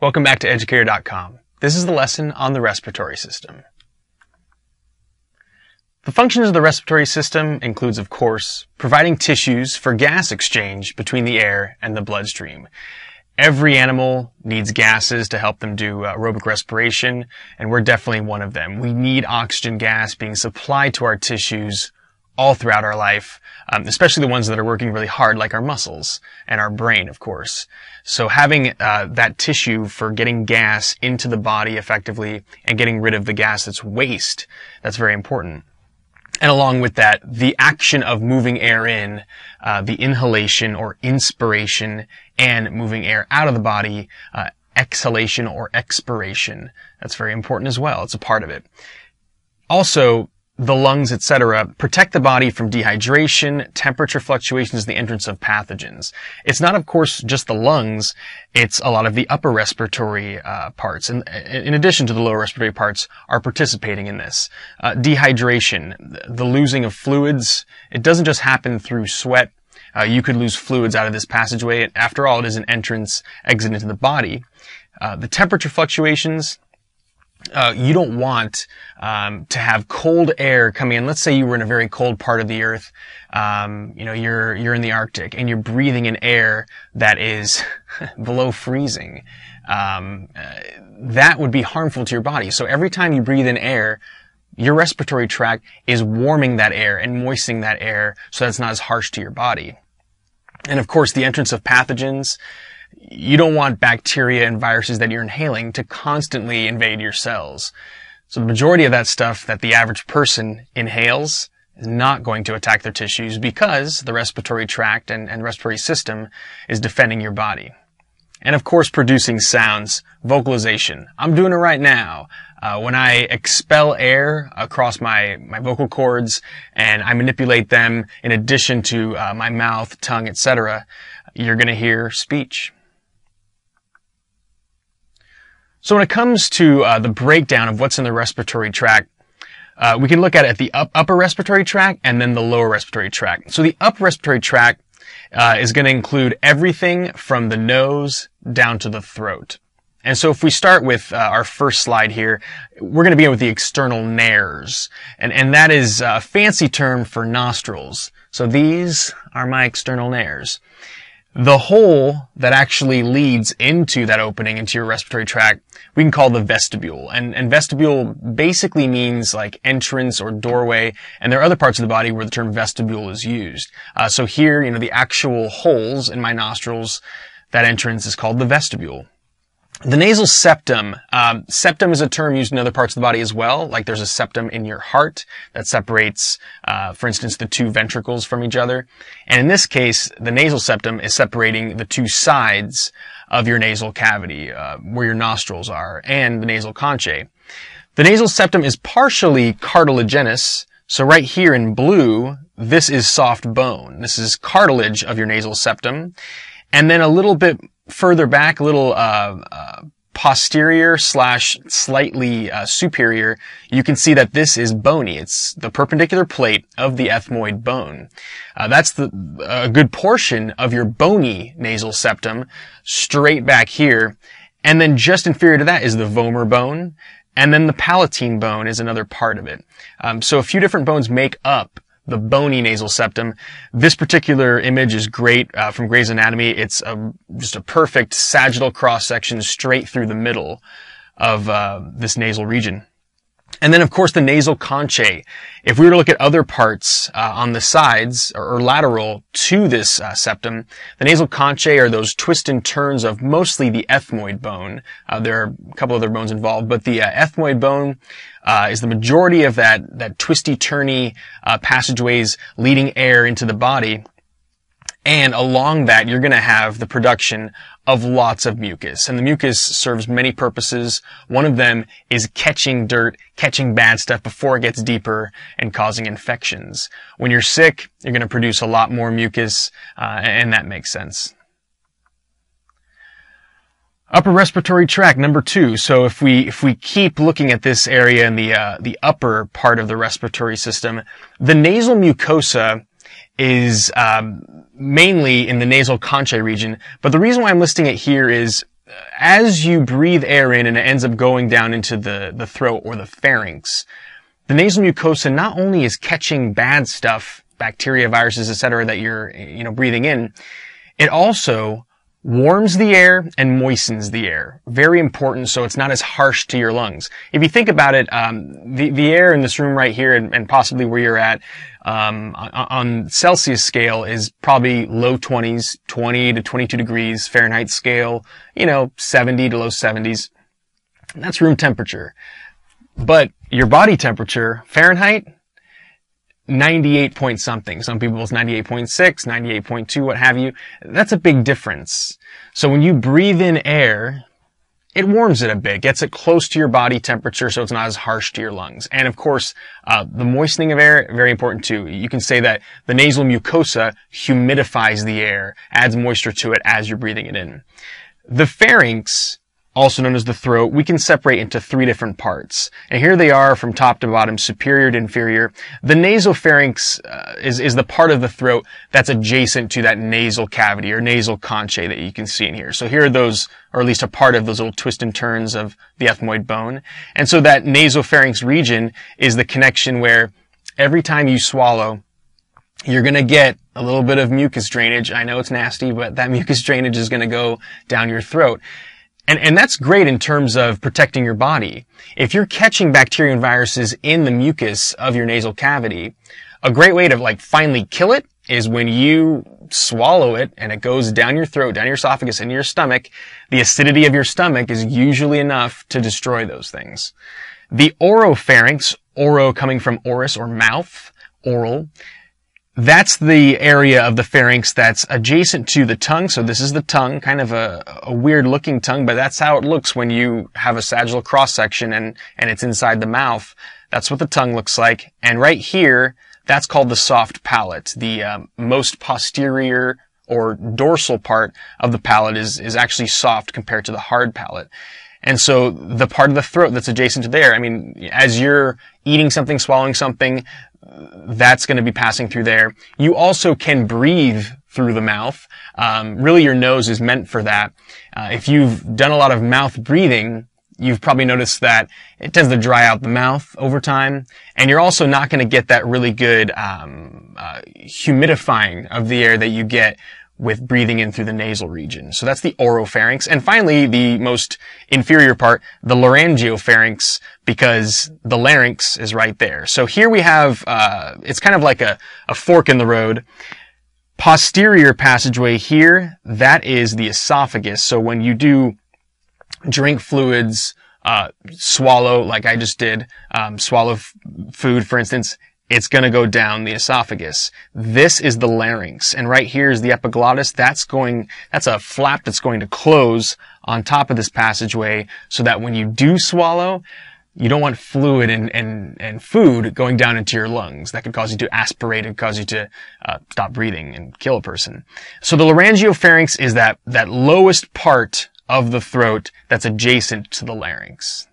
Welcome back to Educator.com. This is the lesson on the respiratory system. The functions of the respiratory system includes, of course, providing tissues for gas exchange between the air and the bloodstream. Every animal needs gases to help them do aerobic respiration, and we're definitely one of them. We need oxygen gas being supplied to our tissues all throughout our life, especially the ones that are working really hard, like our muscles and our brain, of course. So having that tissue for getting gas into the body effectively and getting rid of the gas that's waste, that's very important. And along with that, the action of moving air in, the inhalation or inspiration, and moving air out of the body, exhalation or expiration, that's very important as well. It's a part of it. Also, the lungs, etc., protect the body from dehydration, temperature fluctuations, the entrance of pathogens. It's not, of course, just the lungs. It's a lot of the upper respiratory parts, and in addition to the lower respiratory parts, are participating in this. Dehydration, the losing of fluids, it doesn't just happen through sweat. You could lose fluids out of this passageway. After all, it is an entrance, exit into the body. The temperature fluctuations. You don't want to have cold air coming in. Let's say you were in a very cold part of the earth. You know, you're in the Arctic and you're breathing in air that is below freezing. That would be harmful to your body. So every time you breathe in air, your respiratory tract is warming that air and moistening that air so that's not as harsh to your body. And of course, the entrance of pathogens. You don't want bacteria and viruses that you're inhaling to constantly invade your cells. So the majority of that stuff that the average person inhales is not going to attack their tissues because the respiratory tract and respiratory system is defending your body. And of course, producing sounds, vocalization. I'm doing it right now. When I expel air across my vocal cords and I manipulate them in addition to my mouth, tongue, etc., you're going to hear speech. So when it comes to the breakdown of what's in the respiratory tract, we can look at the upper respiratory tract and then the lower respiratory tract. So the upper respiratory tract is going to include everything from the nose down to the throat. And so if we start with our first slide here, we're going to begin with the external nares. And that is a fancy term for nostrils. So these are my external nares. The hole that actually leads into that opening into your respiratory tract, we can call the vestibule. And vestibule basically means like entrance or doorway. And there are other parts of the body where the term vestibule is used. So here, you know, the actual holes in my nostrils, that entrance is called the vestibule. The nasal septum, septum is a term used in other parts of the body as well, like there's a septum in your heart that separates, for instance, the two ventricles from each other. And in this case, the nasal septum is separating the two sides of your nasal cavity, where your nostrils are, and the nasal conchae. The nasal septum is partially cartilaginous, so right here in blue, this is soft bone. This is cartilage of your nasal septum. And then a little bit further back, a little posterior slash slightly superior, you can see that this is bony. It's the perpendicular plate of the ethmoid bone. That's a good portion of your bony nasal septum, straight back here. And then just inferior to that is the vomer bone. And then the palatine bone is another part of it. So a few different bones make up the bony nasal septum. This particular image is great from Gray's Anatomy. It's just a perfect sagittal cross-section straight through the middle of this nasal region. And then, of course, the nasal conchae. If we were to look at other parts on the sides or lateral to this septum, the nasal conchae are those twists and turns of mostly the ethmoid bone. There are a couple other bones involved, but the ethmoid bone is the majority of that twisty-turny passageways leading air into the body. And along that, you're going to have the production of lots of mucus. And the mucus serves many purposes. One of them is catching dirt, catching bad stuff before it gets deeper, and causing infections. When you're sick, you're going to produce a lot more mucus, and that makes sense. Upper respiratory tract, number two. So if we keep looking at this area in the upper part of the respiratory system, the nasal mucosa is mainly in the nasal conchae region, but the reason why I'm listing it here is as you breathe air in and it ends up going down into the throat or the pharynx, the nasal mucosa not only is catching bad stuff, bacteria, viruses, etc., that you're, breathing in, it also warms the air and moistens the air. Very important, so it's not as harsh to your lungs. If you think about it, the air in this room right here and possibly where you're at, on Celsius scale is probably low 20s, 20 to 22 degrees. Fahrenheit scale, 70 to low 70s. That's room temperature. But your body temperature, Fahrenheit, 98 point something. Some people it's 98.6, 98.2, what have you. That's a big difference. So when you breathe in air, it warms it a bit, gets it close to your body temperature so it's not as harsh to your lungs. And of course, the moistening of air, very important too. You can say that the nasal mucosa humidifies the air, adds moisture to it as you're breathing it in. The pharynx, also known as the throat, we can separate into three different parts. And here they are from top to bottom, superior to inferior. The nasopharynx is the part of the throat that's adjacent to that nasal cavity or nasal conchae that you can see in here. So here are those, or at least a part of those little twists and turns of the ethmoid bone. And so that nasopharynx region is the connection where every time you swallow, you're going to get a little bit of mucus drainage. I know it's nasty, but that mucus drainage is going to go down your throat. And that's great in terms of protecting your body. If you're catching bacteria and viruses in the mucus of your nasal cavity, a great way to finally kill it is when you swallow it and it goes down your throat, down your esophagus, into your stomach. The acidity of your stomach is usually enough to destroy those things. The oropharynx, oro coming from orus or mouth, oral, that's the area of the pharynx that's adjacent to the tongue. So this is the tongue, kind of a weird looking tongue, but that's how it looks when you have a sagittal cross section and it's inside the mouth. That's what the tongue looks like. And right here, that's called the soft palate. The most posterior or dorsal part of the palate is actually soft compared to the hard palate. And so the part of the throat that's adjacent to there, as you're eating something, swallowing something, that's going to be passing through there. You also can breathe through the mouth. Really, your nose is meant for that. If you've done a lot of mouth breathing, you've probably noticed that it tends to dry out the mouth over time. And you're also not going to get that really good humidifying of the air that you get with breathing in through the nasal region. So that's the oropharynx. And finally, the most inferior part, the laryngopharynx, because the larynx is right there. So here we have, it's kind of like a fork in the road. Posterior passageway here, that is the esophagus. So when you do drink fluids, swallow, like I just did, swallow food, for instance, it's going to go down the esophagus. This is the larynx, and right here is the epiglottis. That's a flap that's going to close on top of this passageway so that when you do swallow, you don't want fluid and food going down into your lungs. That could cause you to aspirate and cause you to stop breathing and kill a person. So the laryngopharynx is that lowest part of the throat that's adjacent to the larynx.